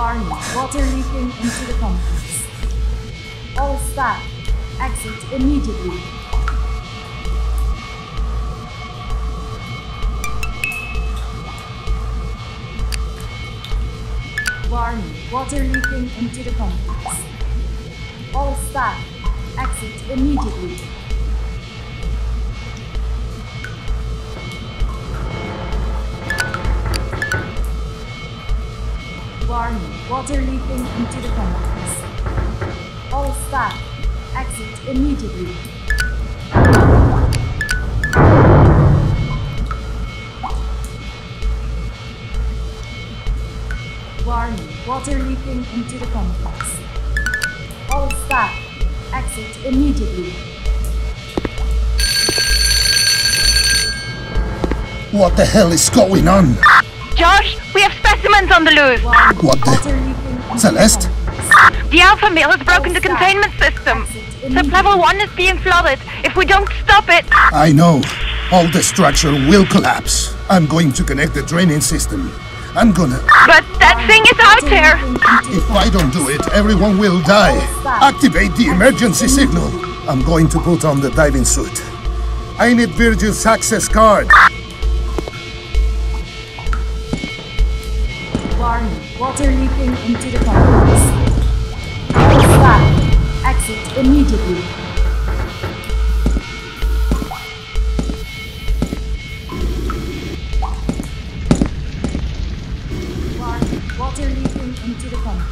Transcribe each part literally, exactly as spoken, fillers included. alarming, water leaking into the complex. All staff, exit immediately. Warning, water leaking into the complex. All staff, exit immediately. Warning, water leaking into the complex. All staff, exit immediately. Warning, water leaking into the complex. All staff, exit immediately. What the hell is going on? Josh, we have specimens on the loose. What the? Celeste? The Alpha male has broken the containment system. Sub-level one is being flooded. If we don't stop it... I know. All the structure will collapse. I'm going to connect the draining system. I'm gonna... But that thing is out there! If I don't do it, everyone will die. Activate the emergency signal. I'm going to put on the diving suit. I need Virgil's access card. Warning, water leaking into the complex. All staff, exit immediately. Warning, water leaking into the complex.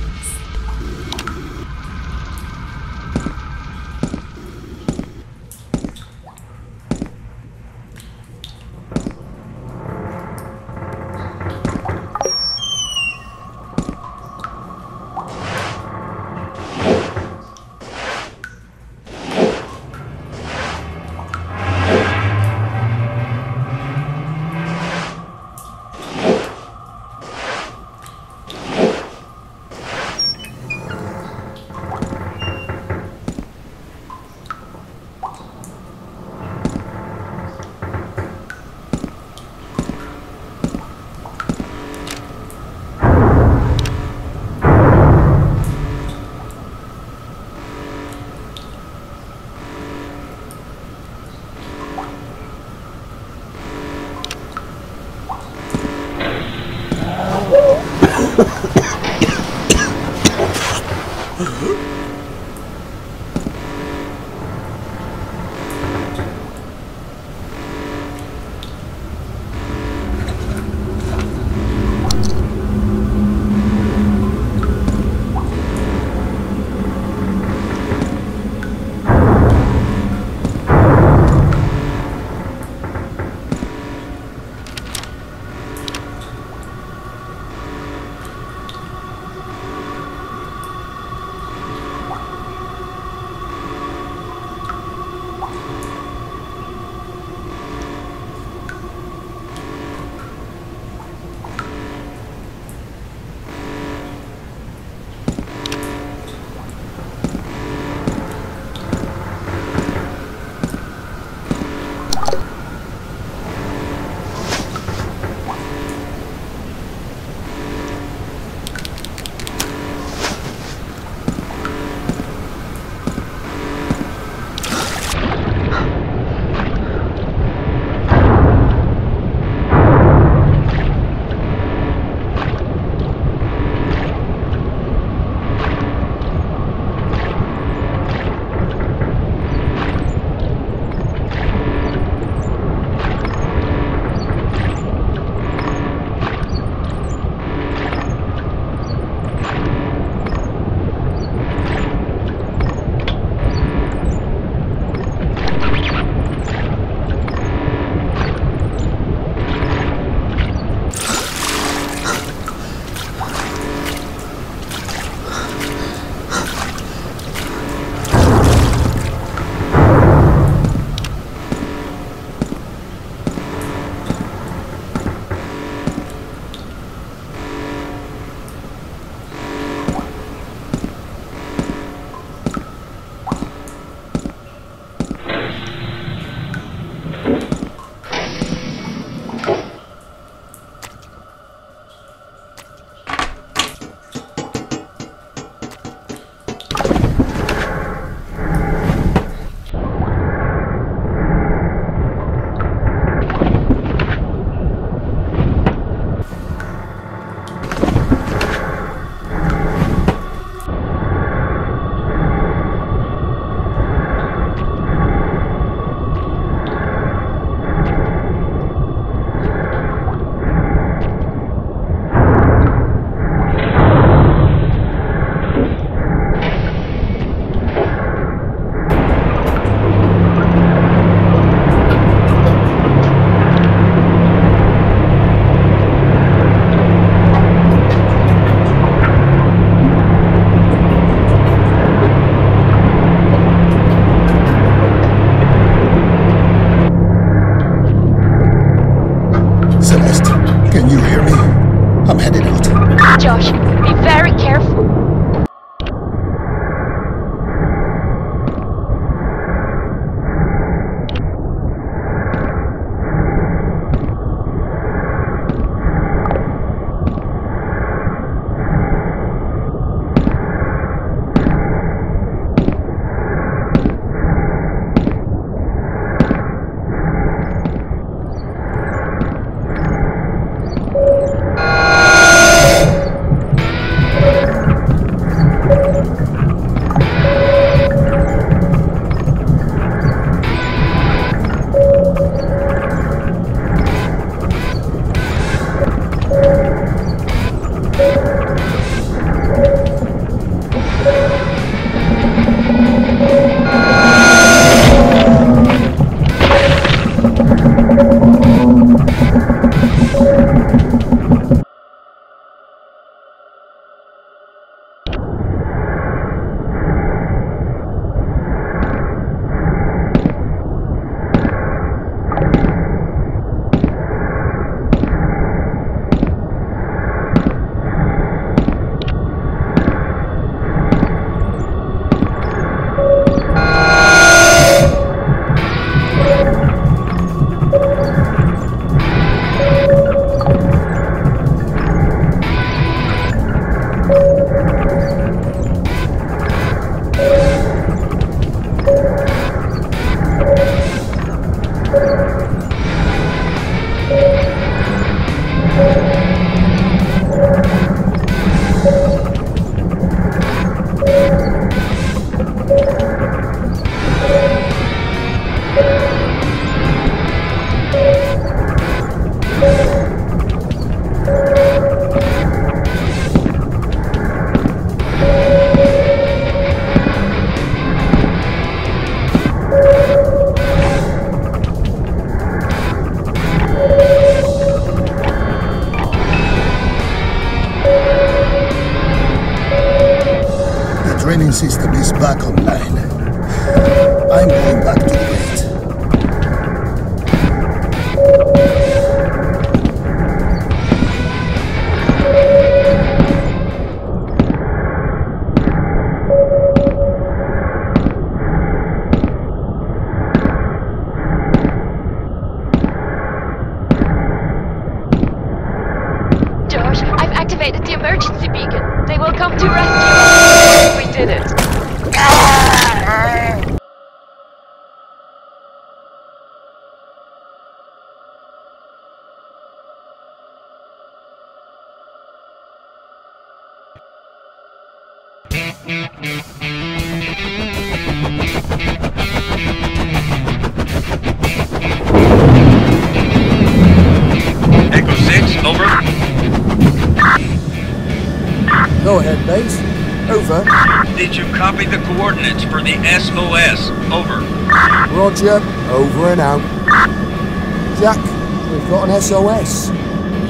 Josh. Be very careful. System is back online. I'm going back to the gate. George, I've activated the emergency beacon. They will come to rescue. We did it. Go ahead, Bates. Over. Did you copy the coordinates for the S O S? Over. Roger. Over and out. Jack, we've got an S O S.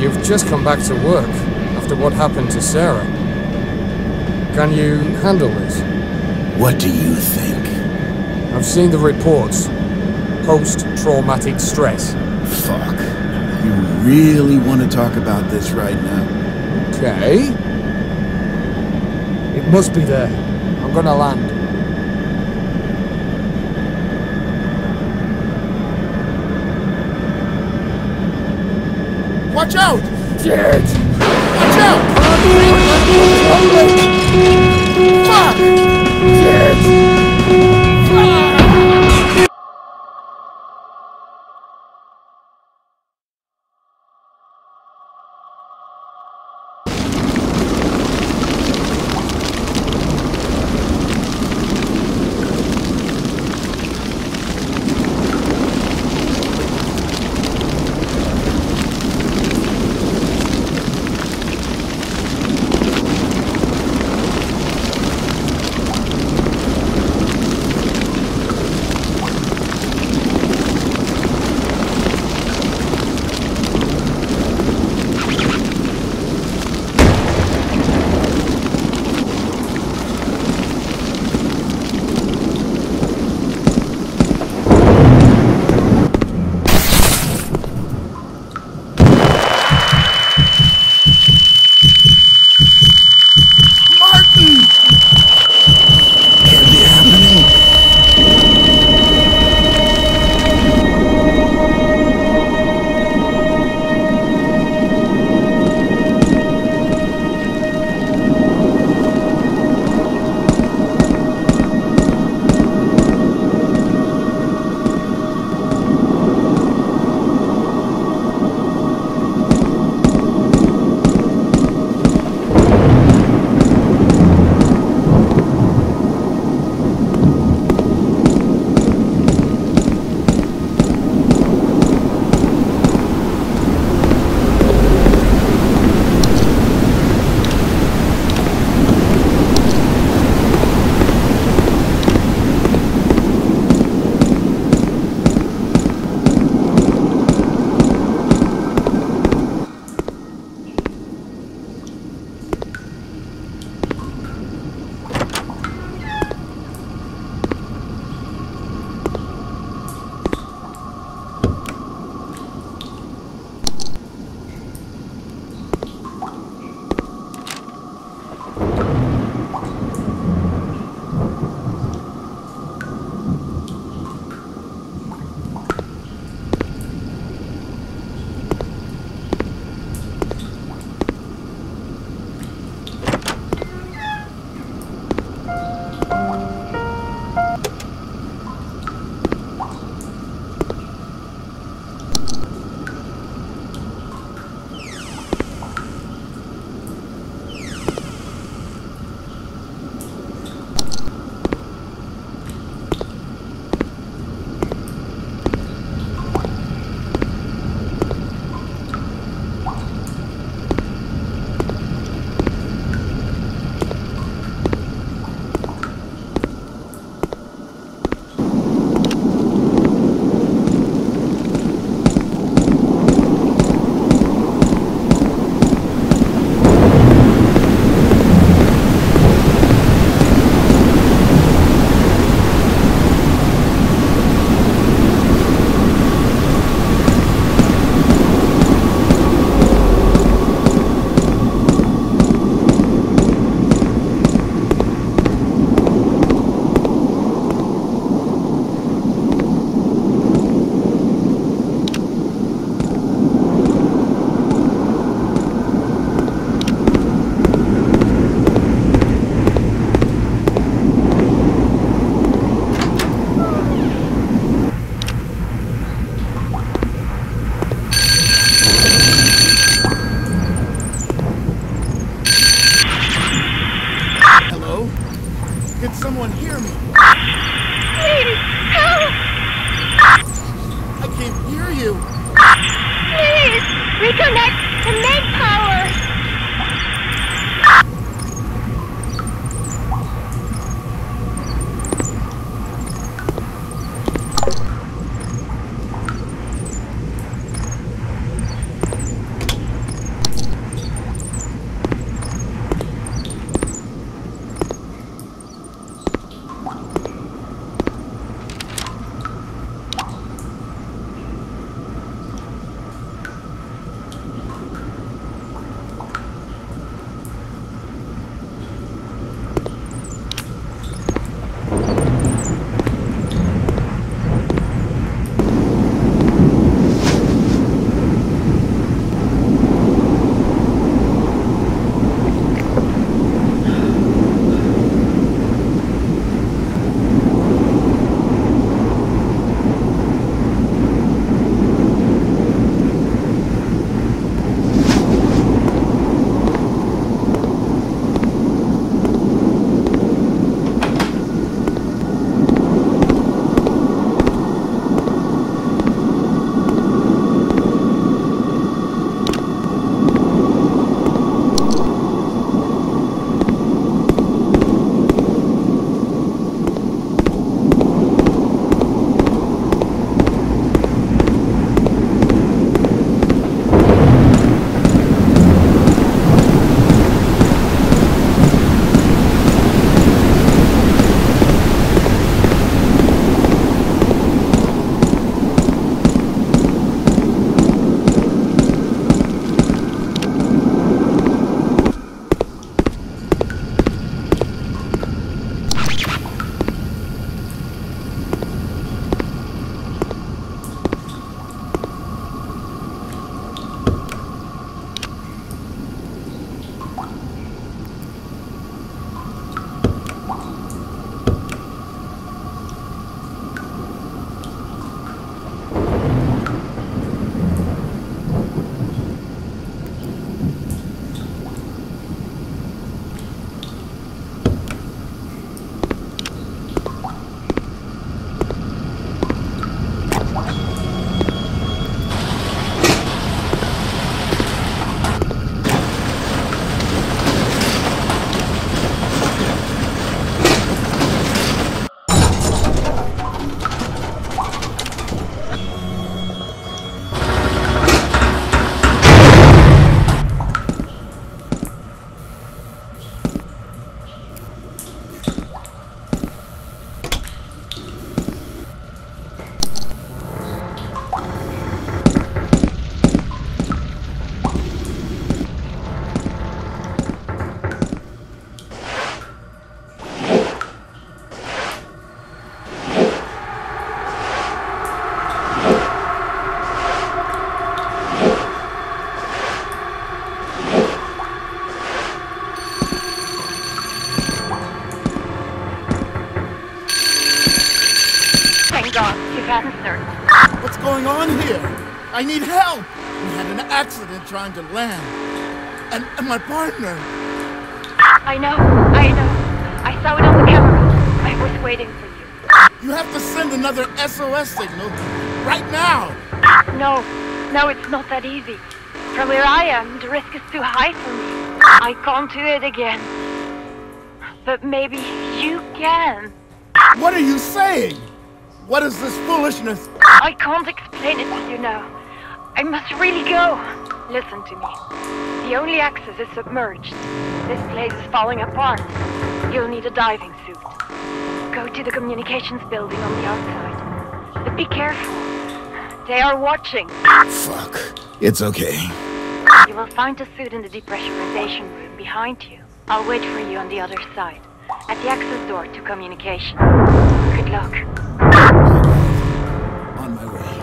You've just come back to work after what happened to Sarah. Can you handle this? What do you think? I've seen the reports. Post-traumatic stress. Fuck. You really want to talk about this right now? Okay. It must be there. I'm gonna land. Watch out! Shit! Watch out! Fuck! Shit! Fuck! you. Please, reconnect the main power. What's going on here? I need help! We had an accident trying to land. And, and my partner... I know, I know. I saw it on the camera. I was waiting for you. You have to send another S O S signal right now! No, no, it's not that easy. From where I am, the risk is too high for me. I can't do it again. But maybe you can. What are you saying? What is this foolishness? I can't explain it to you now. I must really go. Listen to me. The only axis is submerged. This place is falling apart. You'll need a diving suit. Go to the communications building on the outside. But be careful. They are watching. Fuck. It's okay. You will find a suit in the depressurization room behind you. I'll wait for you on the other side, at the access door to communication. Good luck. On my way.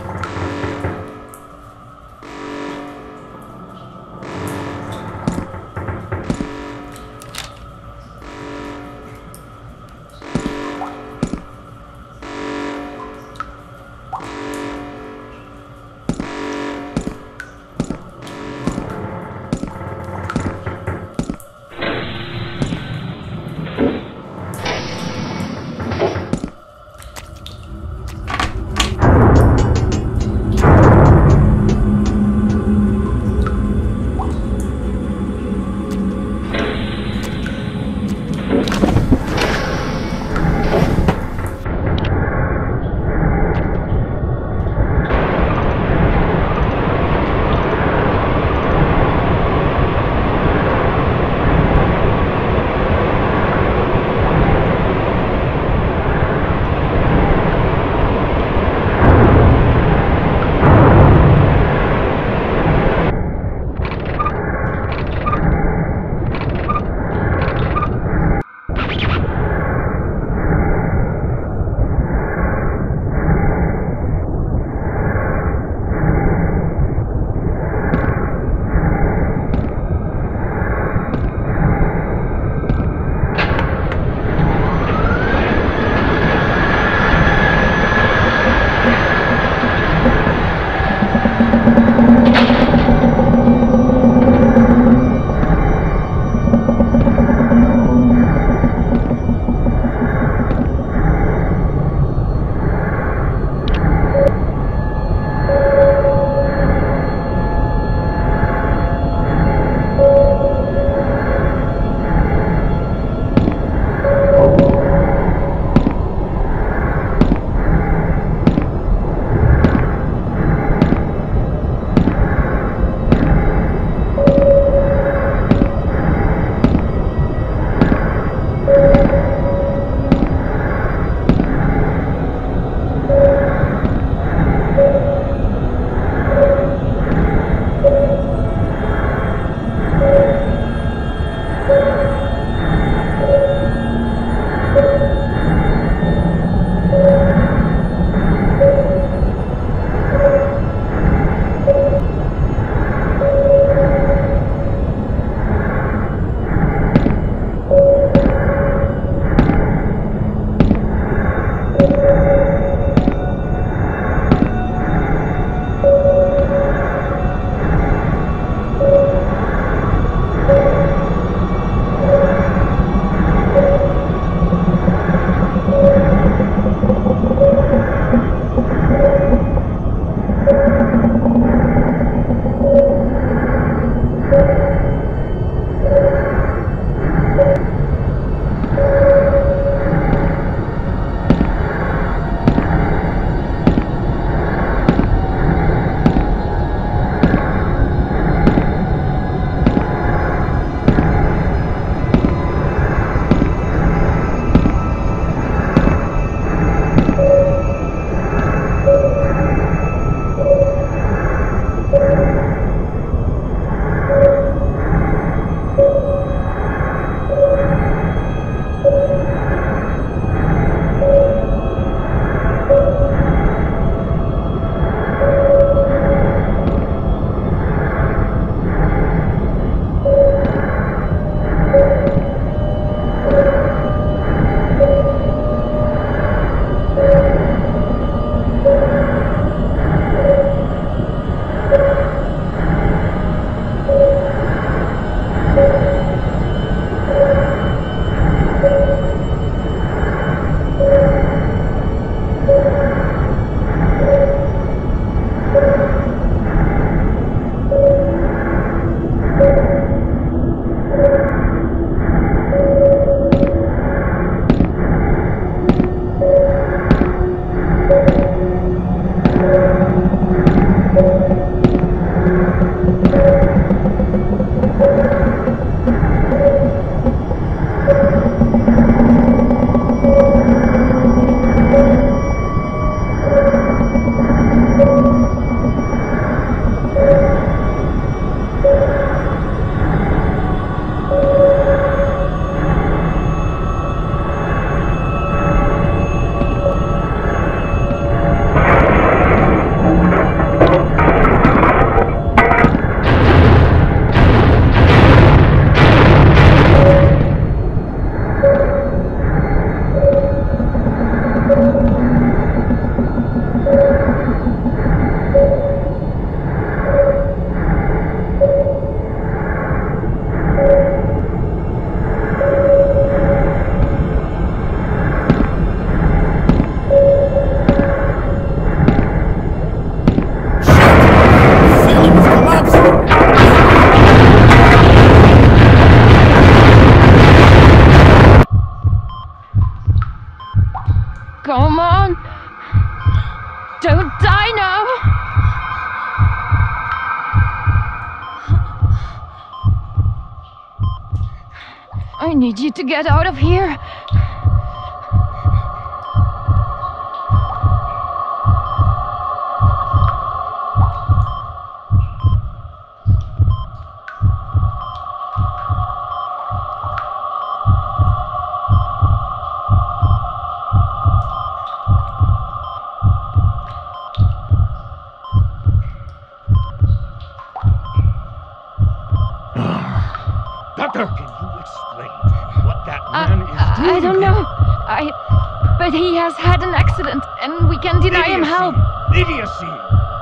need you to get out of here.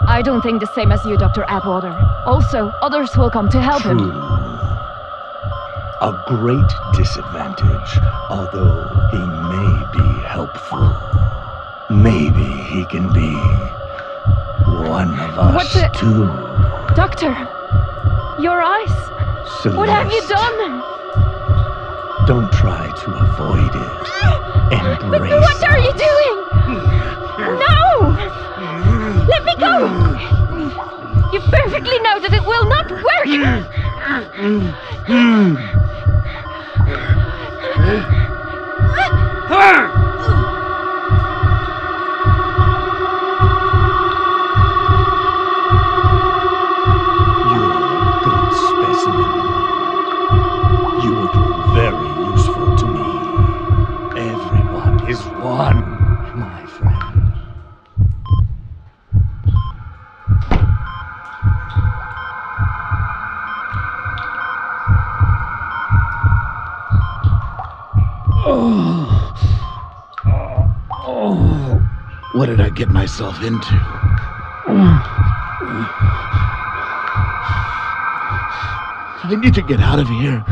I don't think the same as you, Doctor Atwater. Also, others will come to help True. him. A great disadvantage, although he may be helpful. Maybe he can be one of us what the... too. Doctor, your eyes. Celeste, what have you done? Don't try to avoid it. Embrace but what are you doing? No! Let me go! You perfectly know that it will not work! You're a good specimen. You will be very useful to me. Everyone is one. What did I get myself into? I need to get out of here.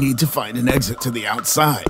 need to find an exit to the outside.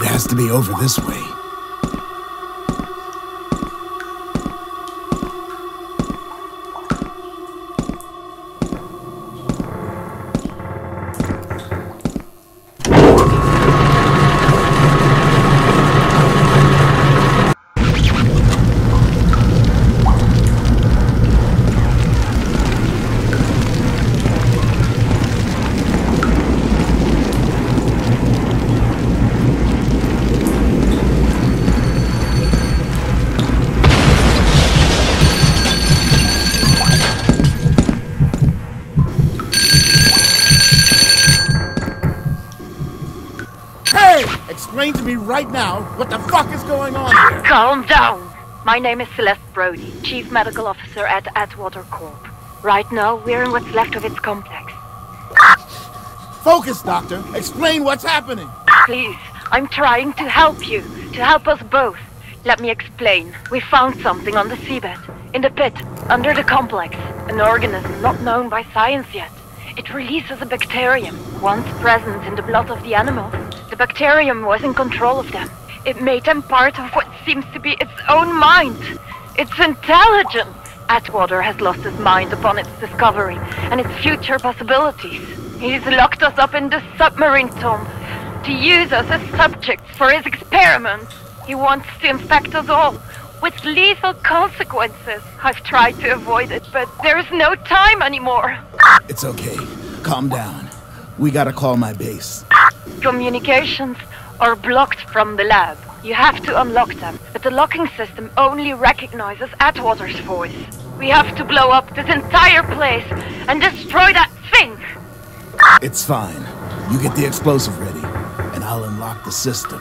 Has to be over this way. Hey! Explain to me right now what the fuck is going on here! Calm down! My name is Celeste Brody, Chief Medical Officer at Atwater Corp. Right now, we're in what's left of its complex. Focus, Doctor! Explain what's happening! Please, I'm trying to help you, to help us both. Let me explain. We found something on the seabed, in the pit, under the complex. An organism not known by science yet. It releases a bacterium, once present in the blood of the animals. The bacterium was in control of them. It made them part of what seems to be its own mind. Its intelligence! Atwater has lost his mind upon its discovery and its future possibilities. He's locked us up in this submarine tomb to use us as subjects for his experiments. He wants to infect us all, with lethal consequences. I've tried to avoid it, but there's no time anymore. It's okay. Calm down. We gotta call my base. Communications are blocked from the lab. You have to unlock them, but the locking system only recognizes Atwater's voice. We have to blow up this entire place and destroy that thing! It's fine. You get the explosive ready, and I'll unlock the system.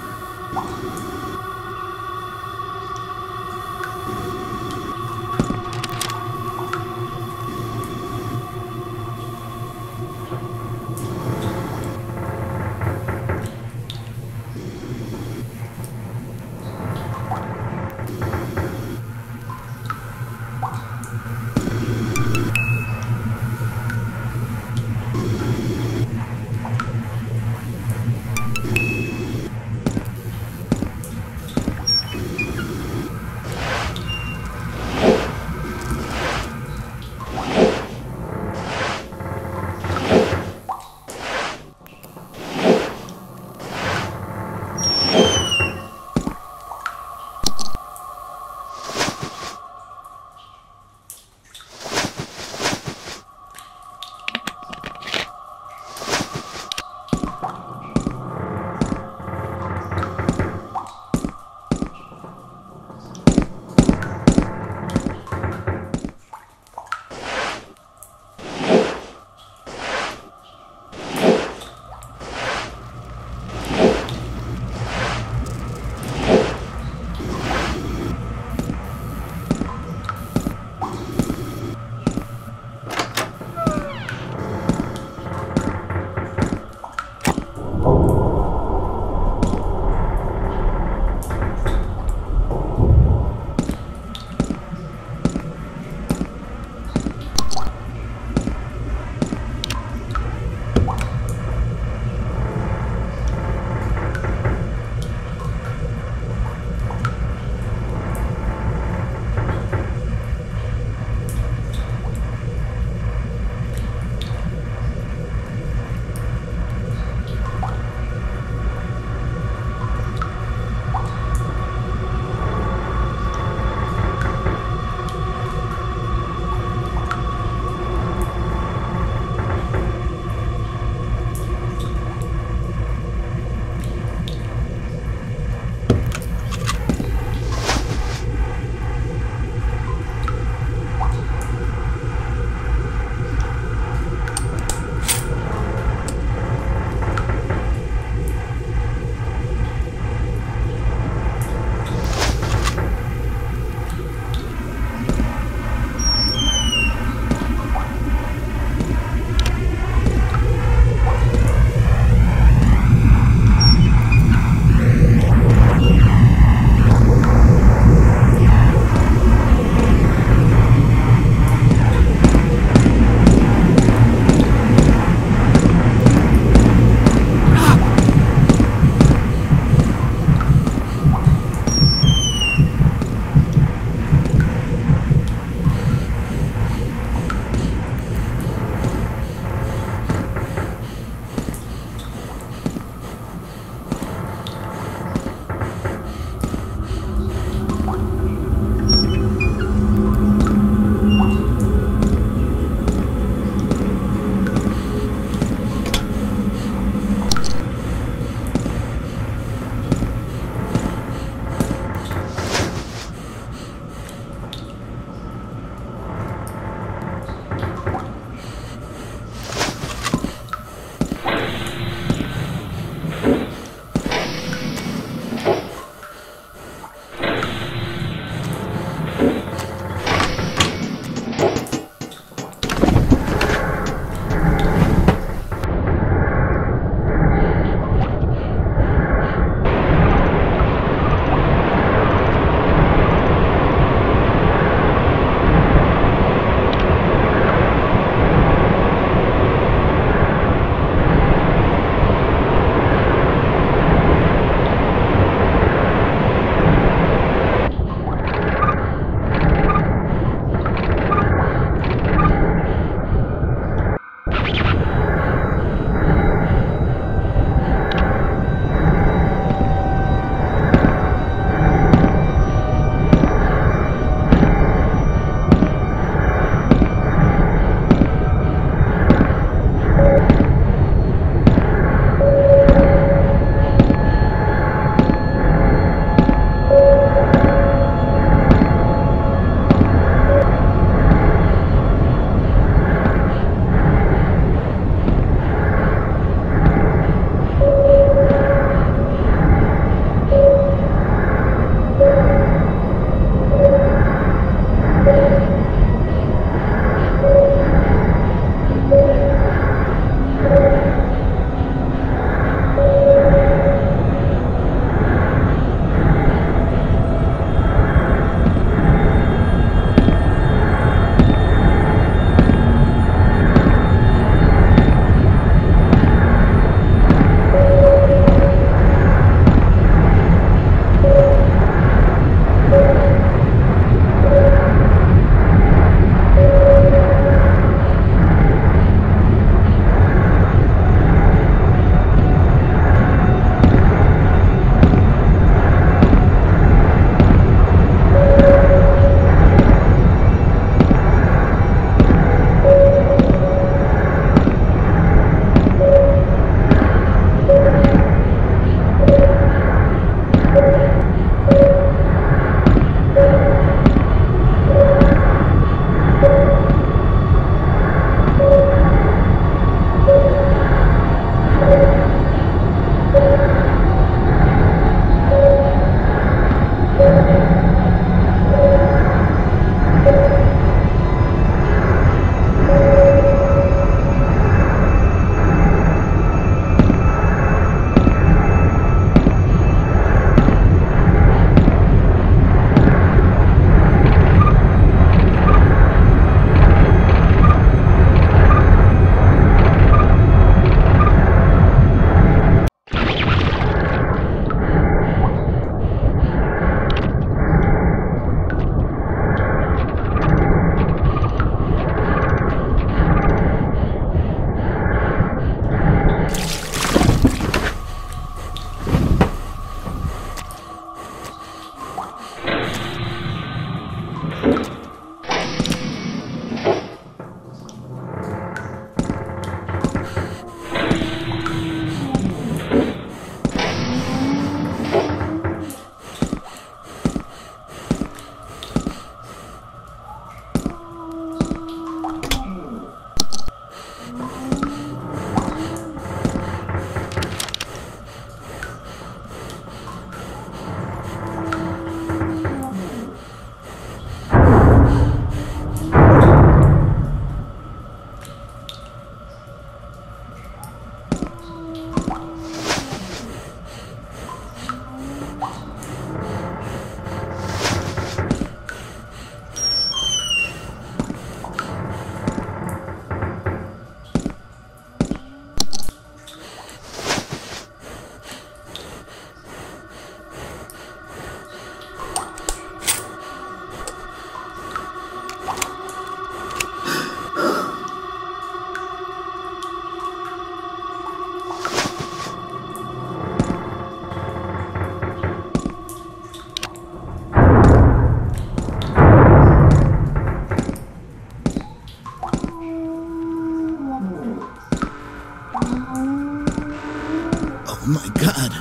my God,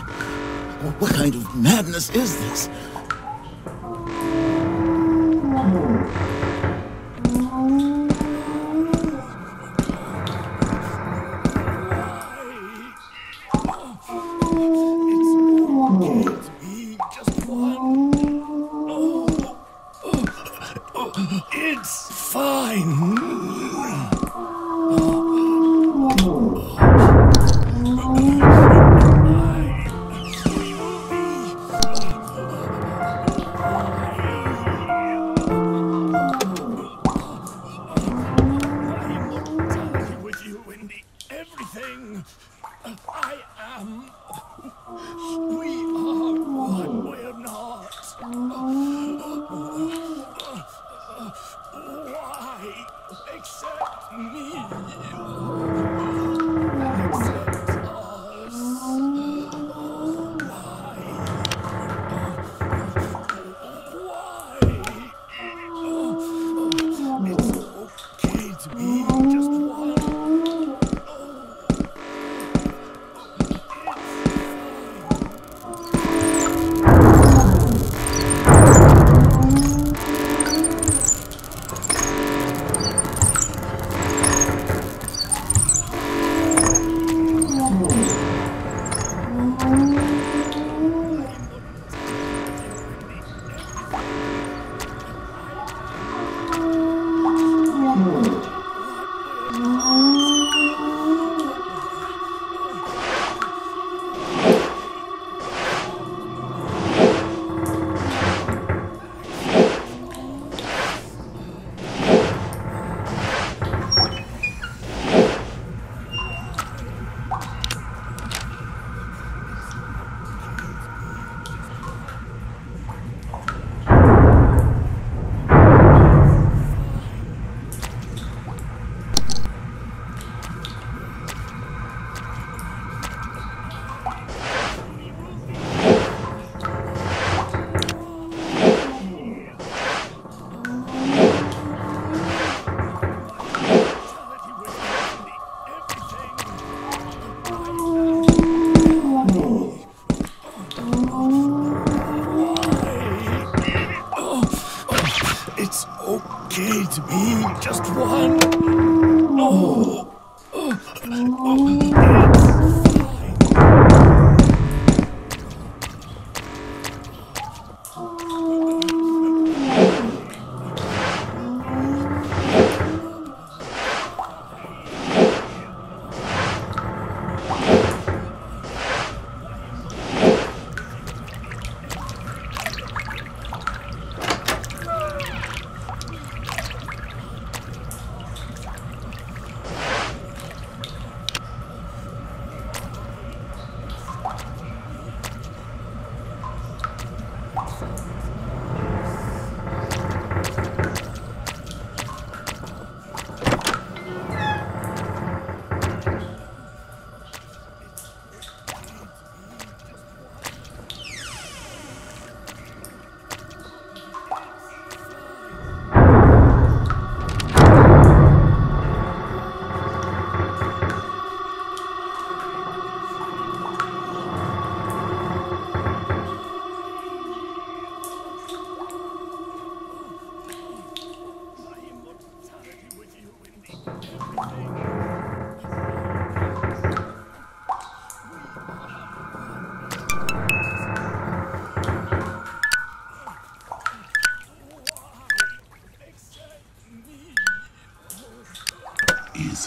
what kind of madness is this?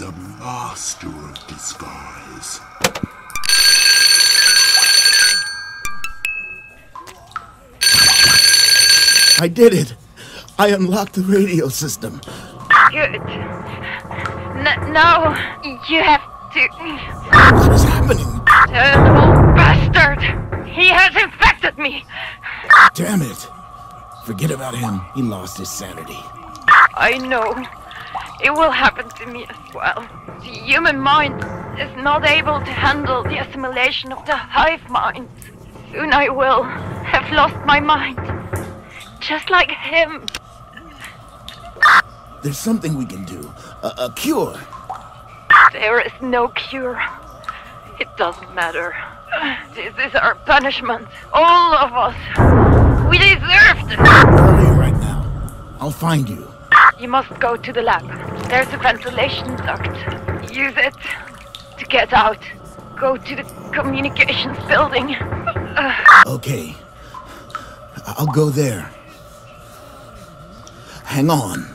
A master of disguise. I did it. I unlocked the radio system. Good. N no, you have to. What is happening? Turtle bastard! He has infected me. Damn it! Forget about him. He lost his sanity. I know. It will happen to me as well. The human mind is not able to handle the assimilation of the hive mind. Soon I will have lost my mind. Just like him. There's something we can do. A, a cure. There is no cure. It doesn't matter. This is our punishment. All of us. We deserved it. Where are you right now? I'll find you. You must go to the lab. There's a ventilation duct. Use it to get out. Go to the communications building. Okay. I'll go there. Hang on.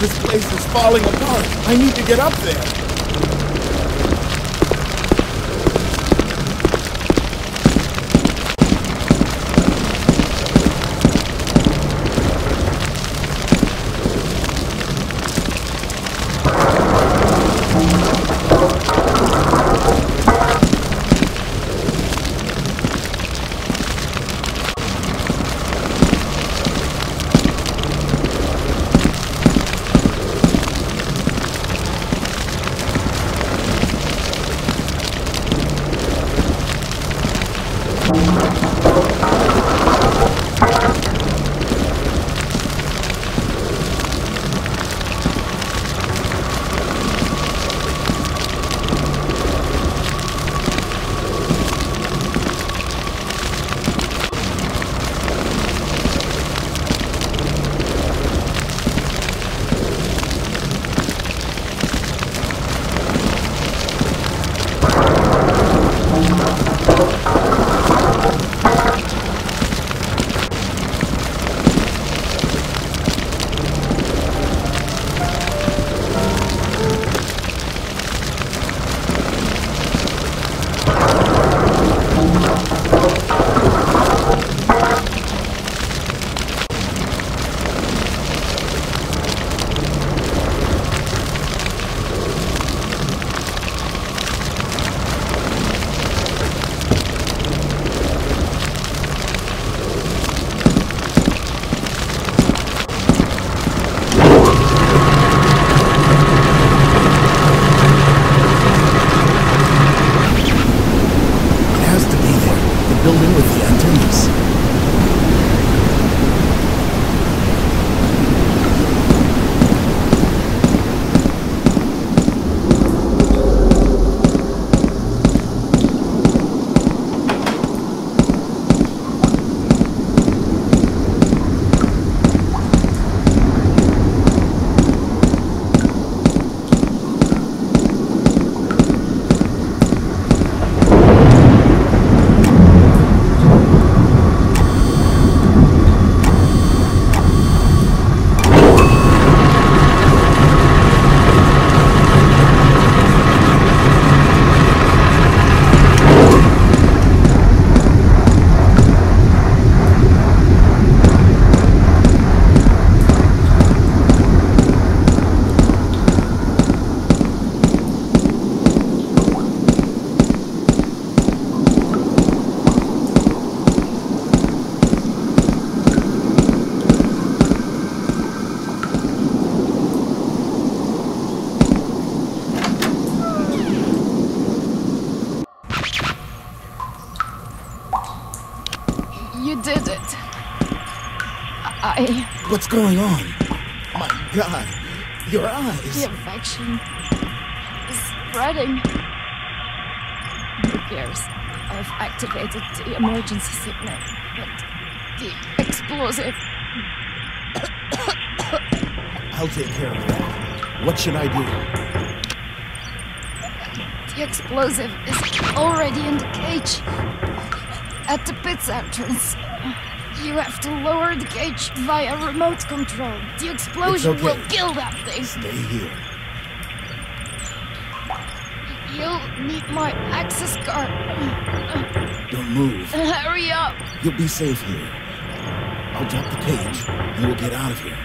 This place is falling apart. I need to get up there. You did it. I... What's going on? My God. Your eyes. The infection is spreading. Who cares? I've activated the emergency signal, but the explosive... I'll take care of that. What should I do? The explosive is already in the cage. At the pit's entrance. You have to lower the cage via remote control. The explosion okay. will kill that thing. Stay here. You'll need my access card. Don't move. Hurry up. You'll be safe here. I'll drop the cage, and we'll get out of here.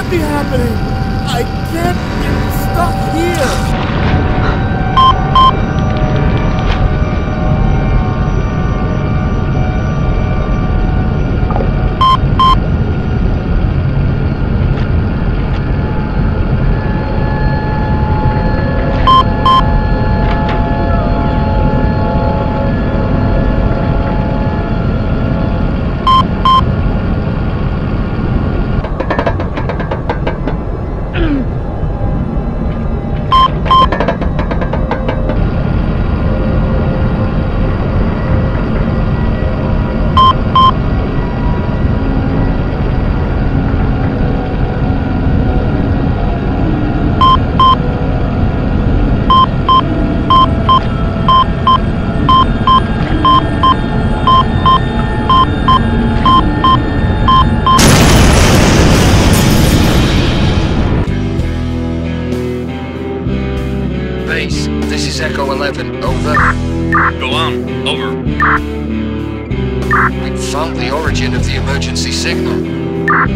can't be happening! I can't be stuck here! This is Echo eleven, over. Go on, over. We found the origin of the emergency signal.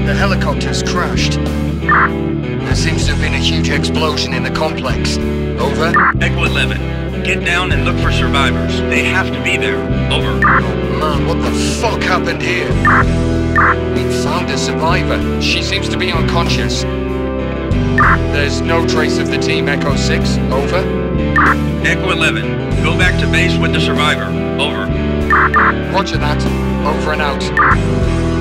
The helicopter's crashed. There seems to have been a huge explosion in the complex. Over. Echo eleven, get down and look for survivors. They have to be there. Over. Oh man, what the fuck happened here? We found a survivor. She seems to be unconscious. There's no trace of the team Echo six, over. Echo eleven, go back to base with the survivor, over. Roger that, over and out.